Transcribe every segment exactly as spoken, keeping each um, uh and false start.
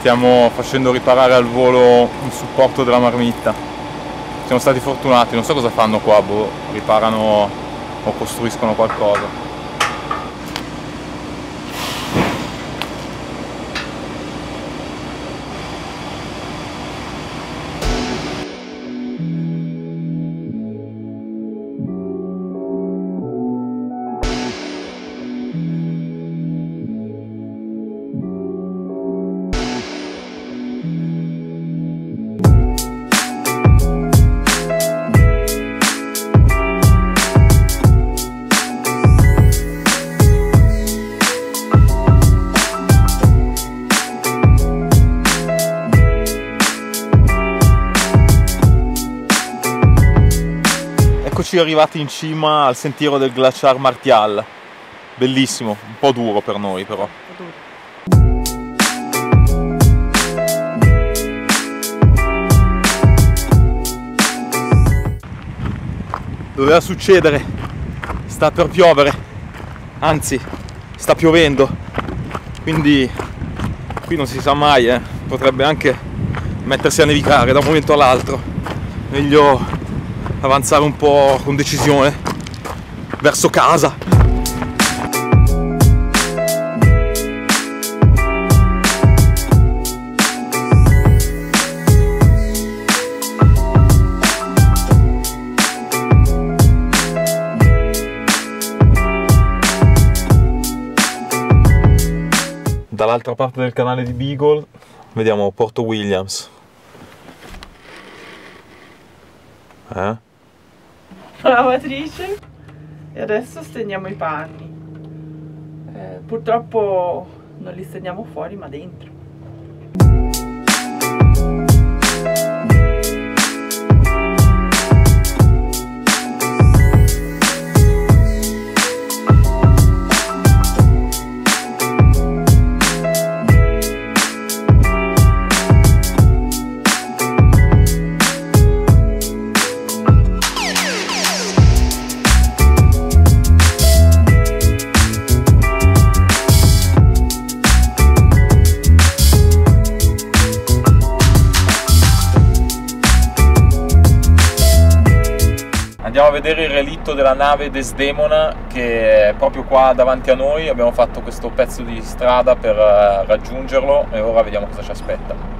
stiamo facendo riparare al volo il supporto della marmitta. Siamo stati fortunati, non so cosa fanno qua, boh, riparano o costruiscono qualcosa. Arrivati in cima al sentiero del glaciar Martial, bellissimo, un po' duro per noi però. Doveva succedere, sta per piovere, anzi sta piovendo, quindi qui non si sa mai, eh. Potrebbe anche mettersi a nevicare da un momento all'altro, meglio avanzare un po' con decisione verso casa. Dall'altra parte del canale di Beagle vediamo Porto Williams. Eh? La lavatrice, e adesso stendiamo i panni. Eh, purtroppo non li stendiamo fuori ma dentro. Andiamo a vedere il relitto della nave Desdemona, che è proprio qua davanti a noi. Abbiamo fatto questo pezzo di strada per raggiungerlo e ora vediamo cosa ci aspetta.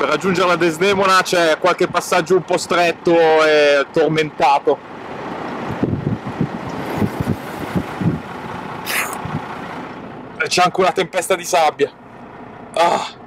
Per raggiungere la Desdemona c'è qualche passaggio un po' stretto e tormentato. E c'è anche una tempesta di sabbia. Ah.